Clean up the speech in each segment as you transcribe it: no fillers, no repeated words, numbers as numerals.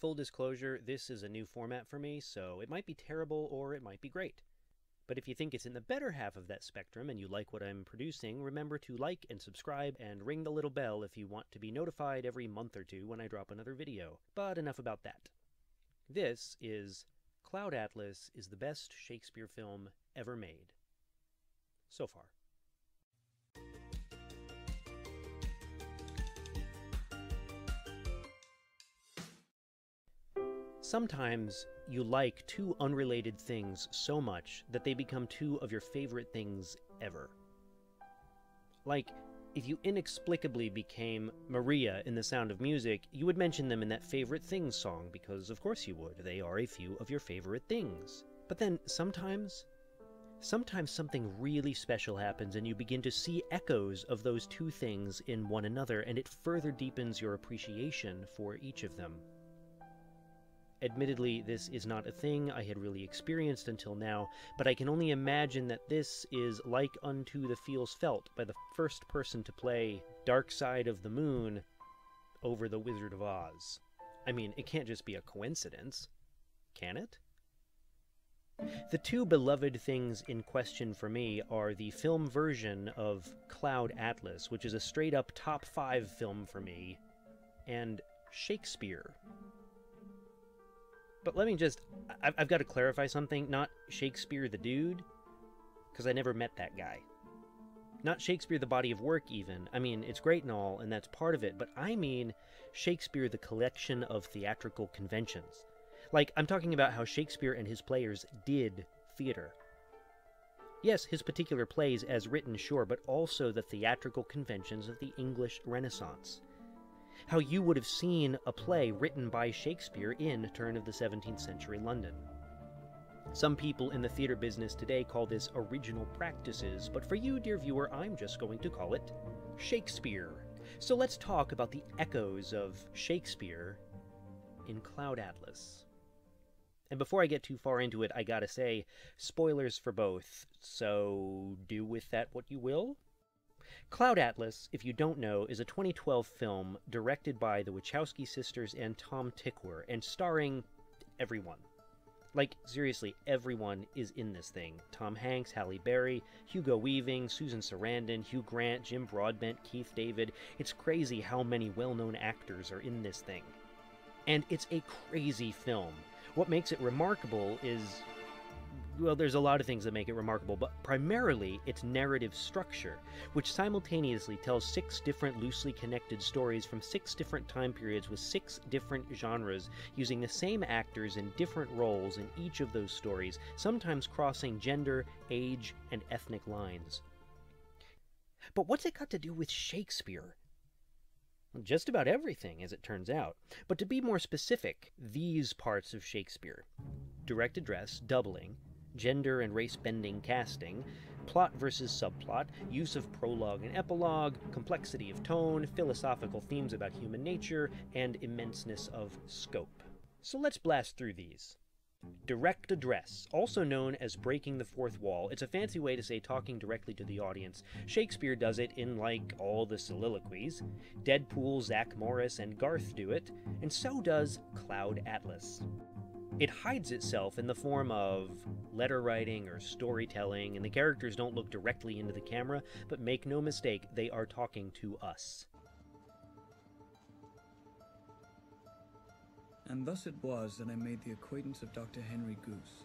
Full disclosure, this is a new format for me, so it might be terrible or it might be great. But if you think it's in the better half of that spectrum and you like what I'm producing, remember to like and subscribe and ring the little bell if you want to be notified every month or two when I drop another video. But enough about that. This is Cloud Atlas is the best Shakespeare film ever made. So far. Sometimes you like two unrelated things so much that they become two of your favorite things ever. Like, if you inexplicably became Maria in The Sound of Music, you would mention them in that favorite things song because of course you would. They are a few of your favorite things. But then sometimes something really special happens and you begin to see echoes of those two things in one another, and it further deepens your appreciation for each of them. Admittedly, this is not a thing I had really experienced until now, but I can only imagine that this is like unto the feels felt by the first person to play Dark Side of the Moon over The Wizard of Oz. I mean, it can't just be a coincidence, can it? The two beloved things in question for me are the film version of Cloud Atlas, which is a straight-up top 5 film for me, and Shakespeare. But let me just, I've got to clarify something, not Shakespeare the dude, because I never met that guy. Not Shakespeare the body of work even, I mean, it's great and all, and that's part of it, but I mean Shakespeare the collection of theatrical conventions. Like, I'm talking about how Shakespeare and his players did theater. Yes, his particular plays as written, sure, but also the theatrical conventions of the English Renaissance. How you would have seen a play written by Shakespeare in turn of the 17th century London. Some people in the theater business today call this original practices, but for you, dear viewer, I'm just going to call it Shakespeare. So let's talk about the echoes of Shakespeare in Cloud Atlas. And before I get too far into it, I gotta say, spoilers for both, so do with that what you will. Cloud Atlas, if you don't know, is a 2012 film directed by the Wachowski sisters and Tom Tykwer, and starring everyone. Like, seriously, everyone is in this thing. Tom Hanks, Halle Berry, Hugo Weaving, Susan Sarandon, Hugh Grant, Jim Broadbent, Keith David. It's crazy how many well-known actors are in this thing. And it's a crazy film. What makes it remarkable is... well, there's a lot of things that make it remarkable, but primarily its narrative structure, which simultaneously tells 6 different loosely connected stories from 6 different time periods with 6 different genres, using the same actors in different roles in each of those stories, sometimes crossing gender, age, and ethnic lines. But what's it got to do with Shakespeare? Just about everything, as it turns out. But to be more specific, these parts of Shakespeare: direct address, doubling, gender and race-bending casting, plot versus subplot, use of prologue and epilogue, complexity of tone, philosophical themes about human nature, and immenseness of scope. So let's blast through these. Direct address, also known as breaking the fourth wall. It's a fancy way to say talking directly to the audience. Shakespeare does it in, like, all the soliloquies. Deadpool, Zach Morris, and Garth do it, and so does Cloud Atlas. It hides itself in the form of letter writing or storytelling, and the characters don't look directly into the camera, but make no mistake, they are talking to us. And thus it was that I made the acquaintance of Dr. Henry Goose.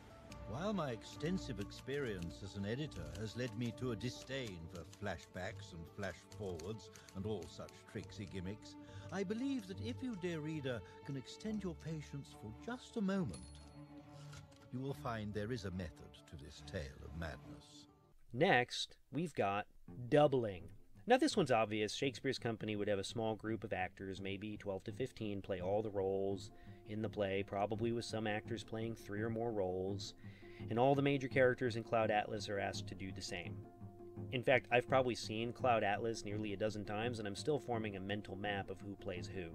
While my extensive experience as an editor has led me to a disdain for flashbacks and flash-forwards and all such tricksy gimmicks, I believe that if you, dear reader, can extend your patience for just a moment, you will find there is a method to this tale of madness. Next, we've got doubling. Now, this one's obvious. Shakespeare's company would have a small group of actors, maybe 12 to 15, play all the roles in the play, probably with some actors playing 3 or more roles, and all the major characters in Cloud Atlas are asked to do the same. In fact, I've probably seen Cloud Atlas nearly a dozen times, and I'm still forming a mental map of who plays who.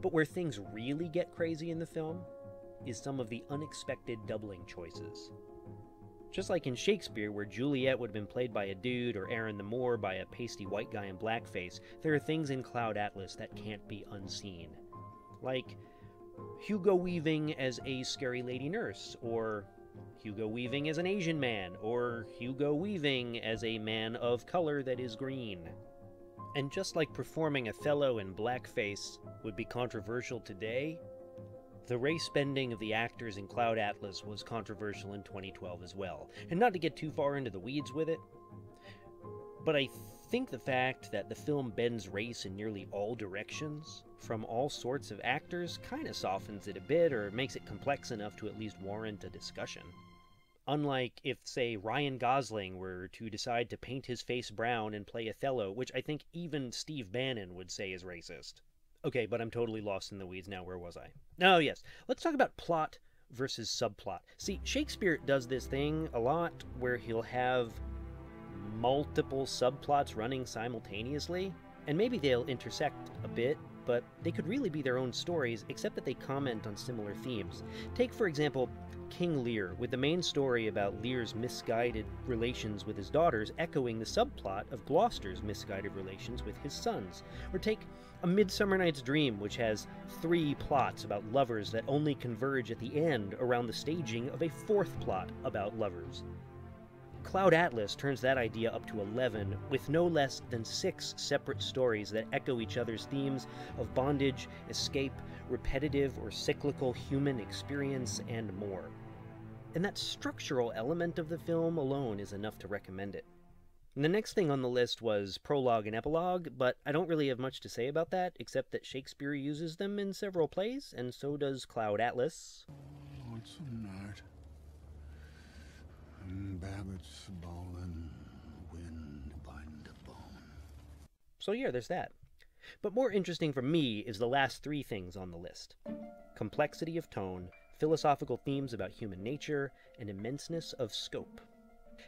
But where things really get crazy in the film is some of the unexpected doubling choices. Just like in Shakespeare, where Juliet would have been played by a dude or Aaron the Moor by a pasty white guy in blackface, there are things in Cloud Atlas that can't be unseen. Like Hugo Weaving as a scary lady nurse, or Hugo Weaving as an Asian man, or Hugo Weaving as a man of color that is green. And just like performing Othello in blackface would be controversial today, the race bending of the actors in Cloud Atlas was controversial in 2012 as well. And not to get too far into the weeds with it, but I think the fact that the film bends race in nearly all directions, from all sorts of actors, kind of softens it a bit or makes it complex enough to at least warrant a discussion. Unlike if, say, Ryan Gosling were to decide to paint his face brown and play Othello, which I think even Steve Bannon would say is racist. Okay, but I'm totally lost in the weeds now. Where was I? Oh, yes. Let's talk about plot versus subplot. See, Shakespeare does this thing a lot where he'll have multiple subplots running simultaneously, and maybe they'll intersect a bit, but they could really be their own stories, except that they comment on similar themes. Take, for example, King Lear, with the main story about Lear's misguided relations with his daughters echoing the subplot of Gloucester's misguided relations with his sons. Or take A Midsummer Night's Dream, which has three plots about lovers that only converge at the end around the staging of a fourth plot about lovers. Cloud Atlas turns that idea up to 11, with no less than 6 separate stories that echo each other's themes of bondage, escape, repetitive or cyclical human experience, and more. And that structural element of the film alone is enough to recommend it. And the next thing on the list was prologue and epilogue, but I don't really have much to say about that, except that Shakespeare uses them in several plays, and so does Cloud Atlas. What's the night? Babbitt's ball and wind bind a bone. So yeah, there's that. But more interesting for me is the last 3 things on the list. Complexity of tone, philosophical themes about human nature, and immenseness of scope.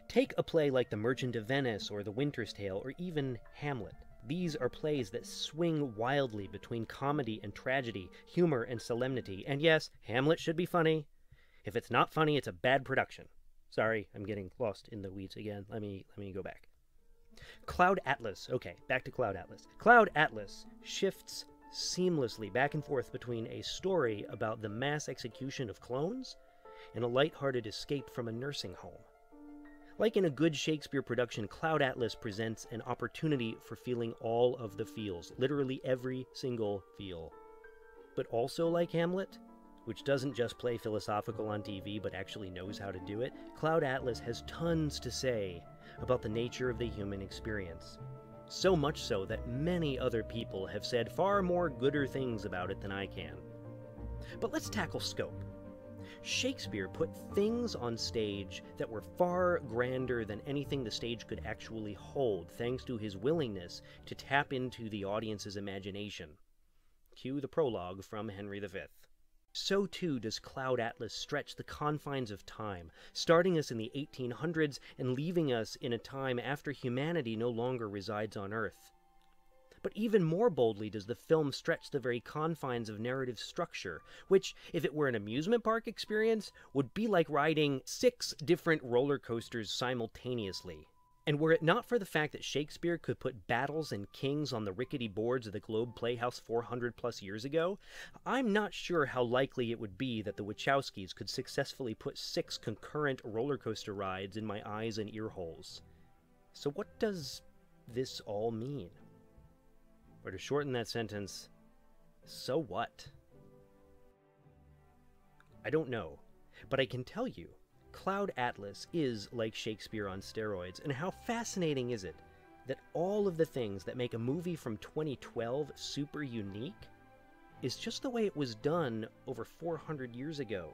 Take a play like The Merchant of Venice or The Winter's Tale or even Hamlet. These are plays that swing wildly between comedy and tragedy, humor and solemnity. And yes, Hamlet should be funny. If it's not funny, it's a bad production. Sorry, I'm getting lost in the weeds again. Let me go back. Cloud Atlas. Okay, back to Cloud Atlas. Cloud Atlas shifts seamlessly back and forth between a story about the mass execution of clones and a lighthearted escape from a nursing home. Like in a good Shakespeare production, Cloud Atlas presents an opportunity for feeling all of the feels, literally every single feel. But also like Hamlet, which doesn't just play philosophical on TV, but actually knows how to do it, Cloud Atlas has tons to say about the nature of the human experience. So much so that many other people have said far more gooder things about it than I can. But let's tackle scope. Shakespeare put things on stage that were far grander than anything the stage could actually hold, thanks to his willingness to tap into the audience's imagination. Cue the prologue from Henry V. So too does Cloud Atlas stretch the confines of time, starting us in the 1800s and leaving us in a time after humanity no longer resides on Earth. But even more boldly does the film stretch the very confines of narrative structure, which, if it were an amusement park experience, would be like riding 6 different roller coasters simultaneously. And were it not for the fact that Shakespeare could put battles and kings on the rickety boards of the Globe Playhouse 400-plus years ago, I'm not sure how likely it would be that the Wachowskis could successfully put 6 concurrent roller coaster rides in my eyes and ear holes. So what does this all mean? Or to shorten that sentence, so what? I don't know, but I can tell you, Cloud Atlas is like Shakespeare on steroids, and how fascinating is it that all of the things that make a movie from 2012 super unique is just the way it was done over 400 years ago.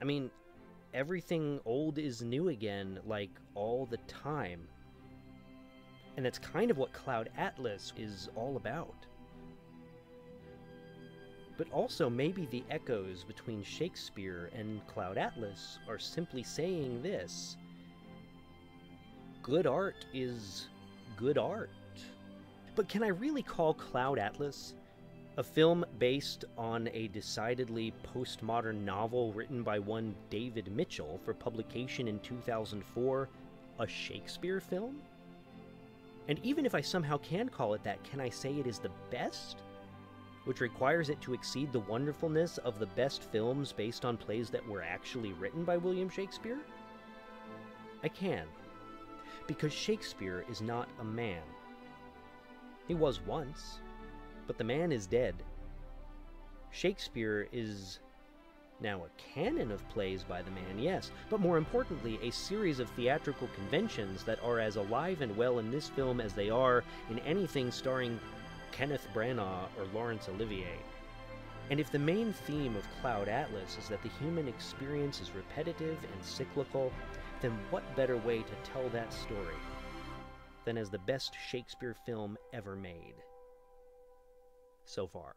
I mean, everything old is new again, like, all the time. And that's kind of what Cloud Atlas is all about. But also, maybe the echoes between Shakespeare and Cloud Atlas are simply saying this: good art is good art. But can I really call Cloud Atlas a film based on a decidedly postmodern novel written by one David Mitchell for publication in 2004 a Shakespeare film? And even if I somehow can call it that, can I say it is the best? which requires it to exceed the wonderfulness of the best films based on plays that were actually written by William Shakespeare? I can, because Shakespeare is not a man. He was once, but the man is dead. Shakespeare is now a canon of plays by the man, yes, but more importantly, a series of theatrical conventions that are as alive and well in this film as they are in anything starring Kenneth Branagh or Laurence Olivier. And if the main theme of Cloud Atlas is that the human experience is repetitive and cyclical, then what better way to tell that story than as the best Shakespeare film ever made? So far.